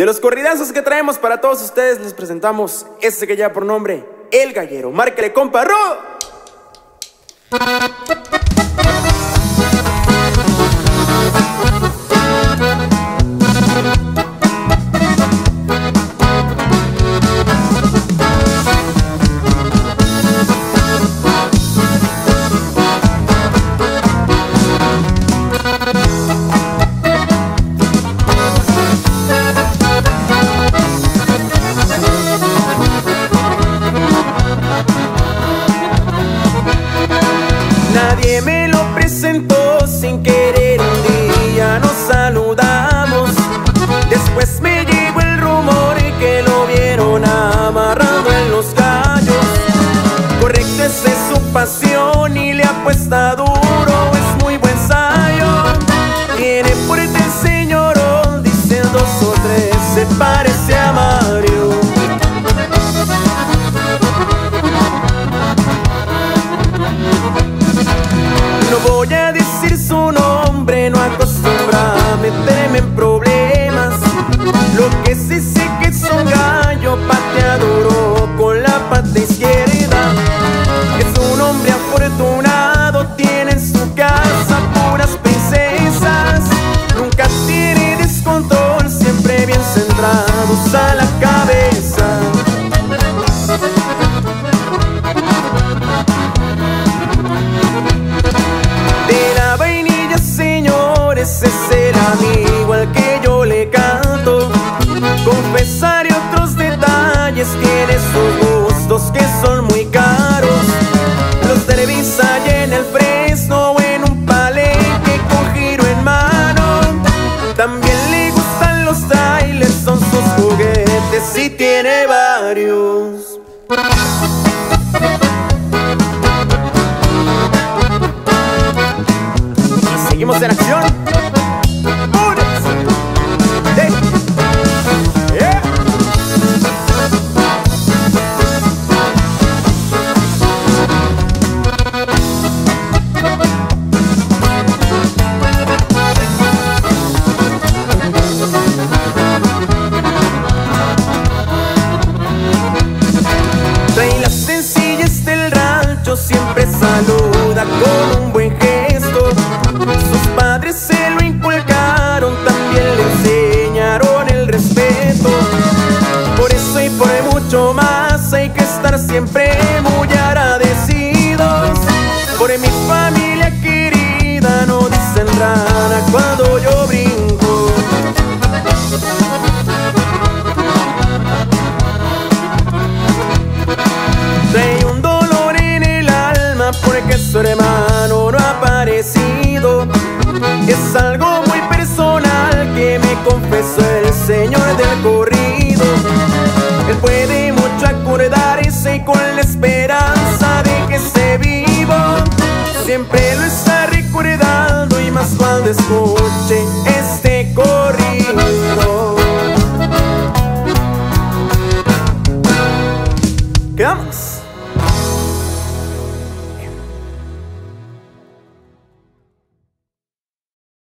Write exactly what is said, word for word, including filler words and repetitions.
De los corridazos que traemos para todos ustedes, les presentamos este que lleva por nombre El Gallero. Márquele, compa, ¡ro! Nadie me lo presentó, sin querer un día nos saludamos. Después me llegó el rumor que lo vieron amarrado en los gallos. Correcto, esa es su pasión y le apuesta duro, es muy buen sayo. Tiene fuerte el señorón, dice dos o tres, se parece a Mario. Voy a decir su nombre, no acostumbra a meterme en problemas. Lo que sí sé que es un gallo pateador con la pata izquierda. Es un hombre afortunado, tiene en su casa puras princesas. Nunca tiene descontrol, siempre bien centrados a la cabeza. Ese es el amigo al que yo le canto. Confesaré otros detalles, tiene sus gustos que son muy caros. Los derbis hay en el Fresno o en un palenque con giro en mano. También le gustan los trailers, son sus juguetes y tiene varios. Y seguimos en acción. Siempre saluda con un buen gesto. Sus padres se lo inculcaron, también le enseñaron el respeto. Por eso y por mucho más hay que estar siempre muy agradecidos. Por mi familia querida no dicen rana cuando yo brinco. Porque su hermano no ha aparecido. Es algo muy personal que me confesó el señor del corrido. Él puede mucho acordarse y con la esperanza de que esté vivo. Siempre lo está recordando y más cuando escuche